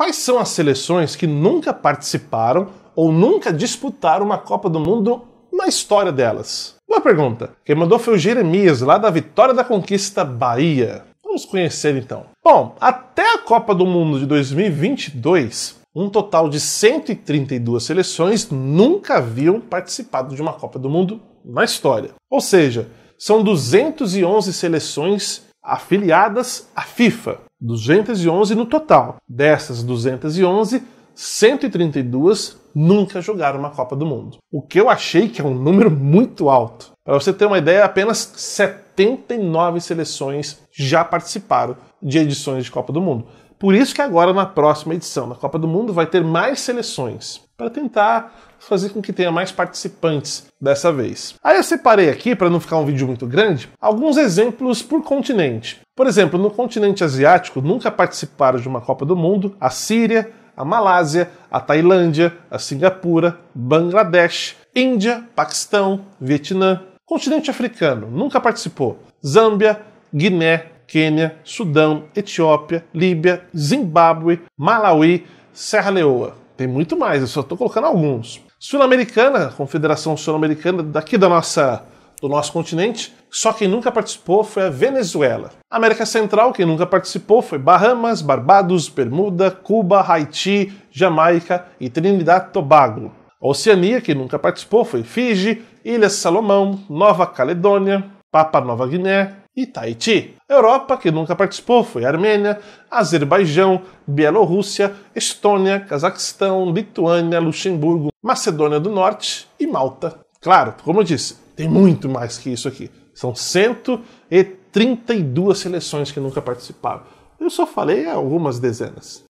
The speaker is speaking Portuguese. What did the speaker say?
Quais são as seleções que nunca participaram ou nunca disputaram uma Copa do Mundo na história delas? Boa pergunta. Quem mandou foi o Jeremias, lá da Vitória da Conquista, Bahia. Vamos conhecer então. Bom, até a Copa do Mundo de 2022, um total de 132 seleções nunca haviam participado de uma Copa do Mundo na história. Ou seja, são 211 seleções afiliadas à FIFA. 211 no total. Dessas 211, 132 nunca jogaram uma Copa do Mundo. O que eu achei que é um número muito alto. Para você ter uma ideia, apenas 79 seleções já participaram de edições de Copa do Mundo. Por isso que agora, na próxima edição da Copa do Mundo, vai ter mais seleções, para tentar fazer com que tenha mais participantes dessa vez. Aí eu separei aqui, para não ficar um vídeo muito grande, alguns exemplos por continente. Por exemplo, no continente asiático, nunca participaram de uma Copa do Mundo a Síria, a Malásia, a Tailândia, a Singapura, Bangladesh, Índia, Paquistão, Vietnã. Continente africano, nunca participou. Zâmbia, Guiné, Quênia, Sudão, Etiópia, Líbia, Zimbábue, Malawi, Serra Leoa. Tem muito mais, eu só estou colocando alguns. Sul-Americana, Confederação Sul-Americana daqui do nosso continente, só quem nunca participou foi a Venezuela. América Central, quem nunca participou foi Bahamas, Barbados, Bermuda, Cuba, Haiti, Jamaica e Trinidad e Tobago. A Oceania, quem nunca participou foi Fiji, Ilhas Salomão, Nova Caledônia, Papua Nova Guiné e Tahiti. Europa, que nunca participou, foi Armênia, Azerbaijão, Bielorrússia, Estônia, Cazaquistão, Lituânia, Luxemburgo, Macedônia do Norte e Malta. Claro, como eu disse, tem muito mais que isso aqui. São 132 seleções que nunca participaram. Eu só falei algumas dezenas.